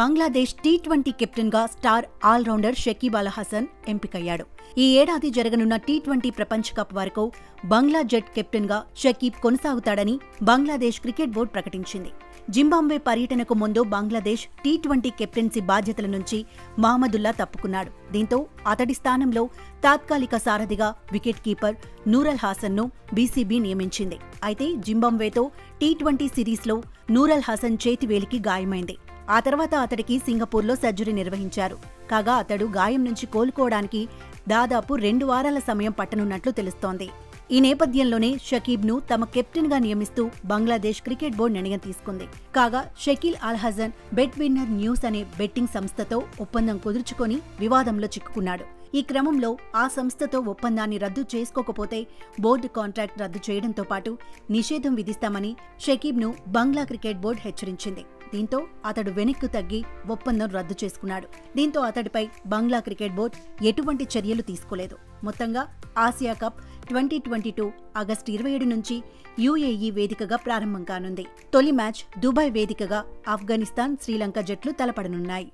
బంగ్లాదేశ్ టీ20 కెప్టెన్ గా star all rounder Shakib Al Hasan ఎంపికయ్యాడు। ఈ ఏడాది జరగనున్న టీ20 ప్రపంచ కప్ వరకు బంగ్లా జెట్ కెప్టెన్ గా షకీబ్ కొనసాగుతాడని బంగ్లాదేశ్ క్రికెట్ బోర్డు ప్రకటించింది। జింబాబ్వే పర్యటనకు ముందు బంగ్లాదేశ్ టీ20 కెప్టెన్సీ బాధ్యతల నుంచి మహమదుల్లా తప్పుకున్నాడు। దీంతో అతడి స్థానంలో తాత్కాలిక సారథిగా వికెట్ కీపర్ నూరల్ హాసన్ను బీసీబీ నియమించింది। అయితే జింబాబ్వేతో టీ20 సిరీస్లో నూరల్ హాసన్ చేతివేలికి గాయమైంది। ఆ తర్వాత అతడికి సింగపూర్లో సర్జరీ నిర్వహించారు। కాగా అతడు గాయం నుంచి కోలుకోవడానికి దాదాపు 2 వారాల సమయం పట్టనున్నట్లు తెలుస్తోంది। ఈ నేపథ్యంలోనే షకీబ్ను తమ కెప్టెన్గా నియమిస్తూ బంగ్లాదేశ్ క్రికెట్ బోర్డు నిర్ణయం తీసుకుంది। కాగా Shakib Al Hasan bet winner news అనే బెట్టింగ్ సంస్థతో ఒప్పందం కుదుర్చుకొని వివాదంలో చిక్కుకున్నాడు। ఈ క్రమంలో ఆ సంస్థతో ఒప్పందాన్ని రద్దు చేసుకోకపోతే బోర్డు కాంట్రాక్ట్ రద్దు చేయడంతో పాటు నిషేధం విధిస్తామని షకీబ్ను బంగ్లా క్రికెట్ బోర్డు హెచ్చరించింది। దీంతో అతడు వెనక్కు తగ్గి ఒప్పందం రద్దు చేసుకున్నాడు। దీంతో అతడిపై బంగ్లా క్రికెట్ బోర్డు ఎటువంటి చర్యలు తీసుకోలేదు। మొత్తంగా ఆసియా కప్ 2022 ఆగస్టు 27 నుంచి యుఏఈ వేదికగా ప్రారంభం కానుంది। తొలి మ్యాచ్ దుబాయ్ వేదికగా ఆఫ్ఘనిస్తాన్, శ్రీలంక జట్లు తలపడనున్నాయి।